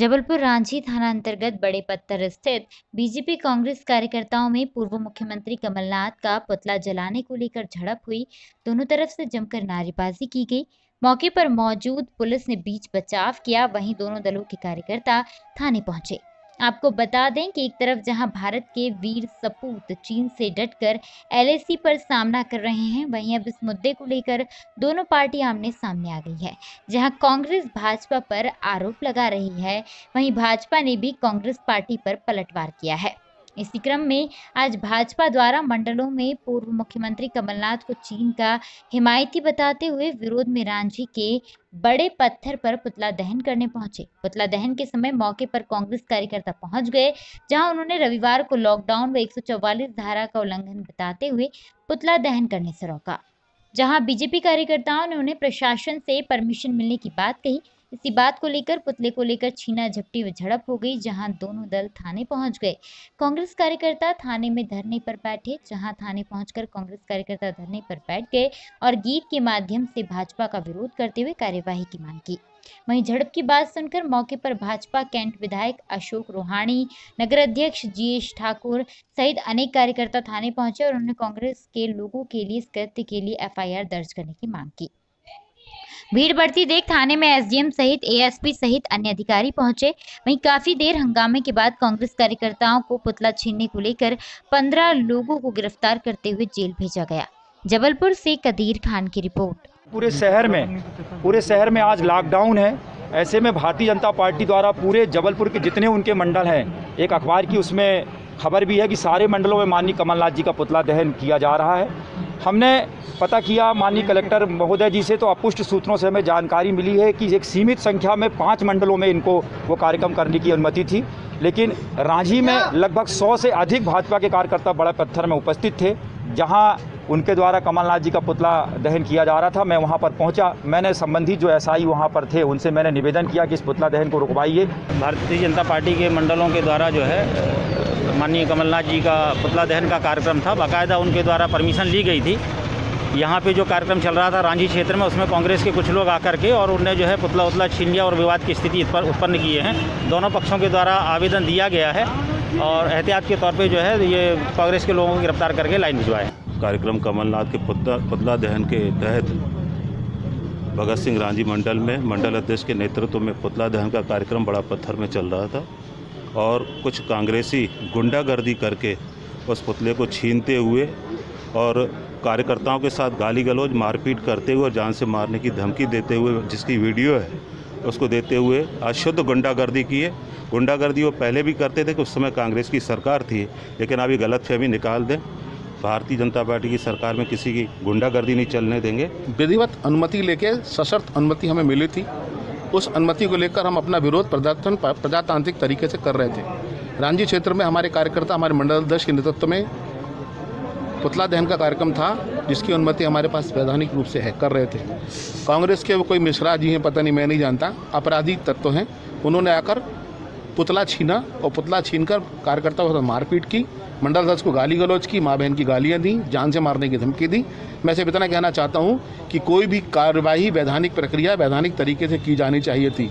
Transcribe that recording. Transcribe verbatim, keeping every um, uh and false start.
जबलपुर रांझी थाना अंतर्गत बड़े पत्थर स्थित बीजेपी कांग्रेस कार्यकर्ताओं में पूर्व मुख्यमंत्री कमलनाथ का पुतला जलाने को लेकर झड़प हुई। दोनों तरफ से जमकर नारेबाजी की गई। मौके पर मौजूद पुलिस ने बीच बचाव किया, वहीं दोनों दलों के कार्यकर्ता थाने पहुंचे। आपको बता दें कि एक तरफ जहां भारत के वीर सपूत चीन से डटकर एल ए सी पर सामना कर रहे हैं, वहीं अब इस मुद्दे को लेकर दोनों पार्टी आमने सामने आ गई है। जहां कांग्रेस भाजपा पर आरोप लगा रही है, वहीं भाजपा ने भी कांग्रेस पार्टी पर पलटवार किया है। इसी क्रम में आज भाजपा द्वारा मंडलों में पूर्व मुख्यमंत्री कमलनाथ को चीन का हिमायती बताते हुए विरोध में रांची के बड़े पत्थर पर पुतला दहन करने पहुंचे। पुतला दहन के समय मौके पर कांग्रेस कार्यकर्ता पहुंच गए, जहां उन्होंने रविवार को लॉकडाउन व एक सौ चौवालीस धारा का उल्लंघन बताते हुए पुतला दहन करने से रोका। जहाँ बीजेपी कार्यकर्ताओं ने उन्हें प्रशासन से परमिशन मिलने की बात कही। इसी बात को लेकर पुतले को लेकर छीना झपटी व झड़प हो गई, जहां दोनों दल थाने पहुंच गए। कांग्रेस कार्यकर्ता थाने में धरने पर बैठे, जहां थाने पहुंचकर कांग्रेस कार्यकर्ता धरने पर बैठ गए और गीत के माध्यम से भाजपा का विरोध करते हुए कार्यवाही की मांग की। वहीं झड़प की बात सुनकर मौके पर भाजपा कैंट विधायक अशोक रोहाणी, नगर अध्यक्ष जी एस ठाकुर सहित अनेक कार्यकर्ता थाने पहुंचे और उन्होंने कांग्रेस के लोगों के लिए इस कृत्य के लिए एफ आई आर दर्ज करने की मांग की। भीड़ बढ़ती देख थाने में एस डी एम सहित ए एस पी सहित अन्य अधिकारी पहुंचे। वहीं काफी देर हंगामे के बाद कांग्रेस कार्यकर्ताओं को पुतला छीनने को लेकर पंद्रह लोगों को गिरफ्तार करते हुए जेल भेजा गया। जबलपुर से कदीर खान की रिपोर्ट। पूरे शहर में पूरे शहर में आज लॉकडाउन है। ऐसे में भारतीय जनता पार्टी द्वारा पूरे जबलपुर के जितने उनके मंडल हैं, एक अखबार की उसमें खबर भी है कि सारे मंडलों में माननीय कमलनाथ जी का पुतला दहन किया जा रहा है। हमने पता किया माननीय कलेक्टर महोदय जी से, तो अपुष्ट सूत्रों से हमें जानकारी मिली है कि एक सीमित संख्या में पाँच मंडलों में इनको वो कार्यक्रम करने की अनुमति थी, लेकिन रांझी में लगभग सौ से अधिक भाजपा के कार्यकर्ता बड़ा पत्थर में उपस्थित थे, जहाँ उनके द्वारा कमलनाथ जी का पुतला दहन किया जा रहा था। मैं वहाँ पर पहुँचा, मैंने संबंधित जो एस आई वहाँ पर थे उनसे मैंने निवेदन किया कि इस पुतला दहन को रुकवाइए। भारतीय जनता पार्टी के मंडलों के द्वारा जो है माननीय कमलनाथ जी का पुतला दहन का कार्यक्रम था, बाकायदा उनके द्वारा परमिशन ली गई थी। यहाँ पे जो कार्यक्रम चल रहा था रांझी क्षेत्र में, उसमें कांग्रेस के कुछ लोग आकर के और उन्हें जो है पुतला उतला छीन लिया और विवाद की स्थिति उत्पन्न किए हैं। दोनों पक्षों के द्वारा आवेदन दिया गया है और एहतियात के तौर पे जो है ये कांग्रेस के लोगों को गिरफ्तार करके लाइन भिजवाए। कार्यक्रम कमलनाथ के पुतला पुतला दहन के तहत भगत सिंह रांझी मंडल में मंडल अध्यक्ष के नेतृत्व में पुतला दहन का कार्यक्रम बड़ा पत्थर में चल रहा था और कुछ कांग्रेसी गुंडागर्दी करके उस पुतले को छीनते हुए और कार्यकर्ताओं के साथ गाली गलौज मारपीट करते हुए और जान से मारने की धमकी देते हुए, जिसकी वीडियो है उसको देते हुए अशुद्ध गुंडागर्दी की है। गुंडागर्दी वो पहले भी करते थे कि उस समय कांग्रेस की सरकार थी, लेकिन अभी गलतफहमी निकाल दें। भारतीय जनता पार्टी की सरकार में किसी की गुंडागर्दी नहीं चलने देंगे। विधिवत अनुमति लेके सशर्त अनुमति हमें मिली थी, उस अनुमति को लेकर हम अपना विरोध प्रदर्शन प्रजातांत्रिक तरीके से कर रहे थे। रांझी क्षेत्र में हमारे कार्यकर्ता हमारे मंडल अध्यक्ष के नेतृत्व में पुतला दहन का कार्यक्रम था, जिसकी अनुमति हमारे पास वैधानिक रूप से है, कर रहे थे। कांग्रेस के वो कोई मिश्रा जी हैं, पता नहीं, मैं नहीं जानता, अपराधी तत्व हैं, उन्होंने आकर पुतला छीना और पुतला छीनकर कार्यकर्ताओं के साथ मारपीट की, मंडल अध्यक्ष को गाली गलौज की, माँ बहन की गालियाँ दी, जान से मारने की धमकी दी। मैं सिर्फ इतना कहना चाहता हूँ कि कोई भी कार्यवाही वैधानिक प्रक्रिया वैधानिक तरीके से की जानी चाहिए थी।